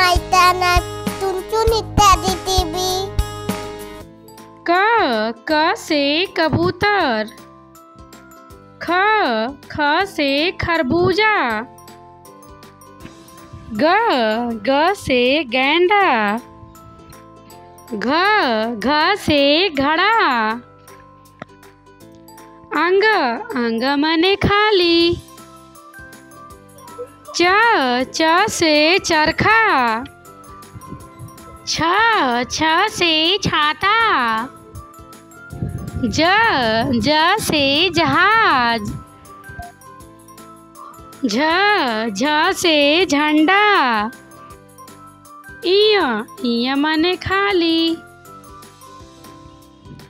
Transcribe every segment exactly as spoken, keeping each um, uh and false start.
मैदाना चुनचुन इत्यादि टीवी। क क से कबूतर। ख ख से खरबूजा। ग ग से गेंडा। घ घ से घड़ा। अंग अंग मने खाली। च च से चरखा। छ छ से छाता। ज ज से जहाज। झ झ से झंडा। इय इय मने खाली।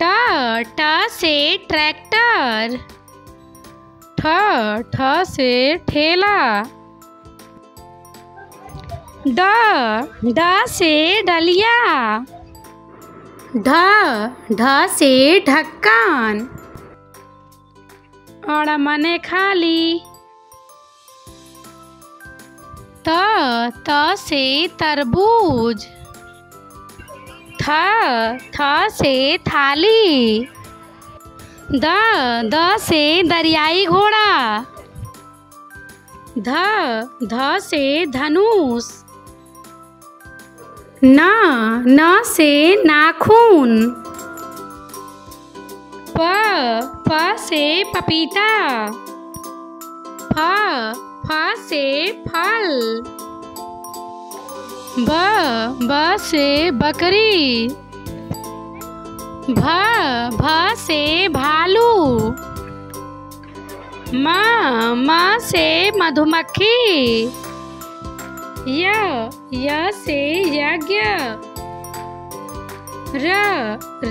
ट ट से ट्रैक्टर। ठ ठ से ठेला। ड ड से डलिया। ढ ढ से ढक्कन। अड़ मने खाली। त त से तरबूज। थ थ से थाली। द द से दरियाई घोड़ा। ध ध से धनुष। न न से नाखून। प प से पपीता। फ फ से फल। ब ब से बकरी। भ भ से भालू। म म से मधुमक्खी। य य से यज्ञ। र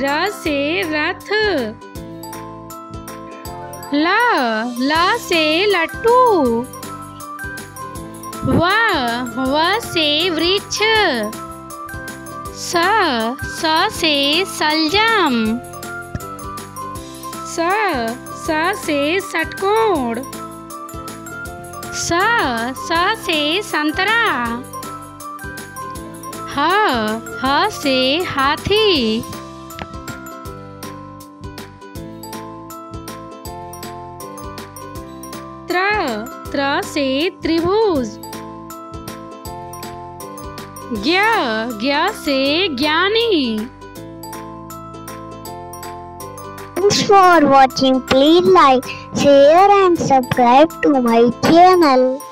र से रथ। ल ल से लट्टू। व व से वृक्ष। स स से सलजम। स स से षटकोण। स स से संतरा। ह ह से हाथी। त्र त्र से त्रिभुज। ज्ञ ज्ञ से ज्ञानी। Thanks for watching. Please like, share and subscribe to my channel.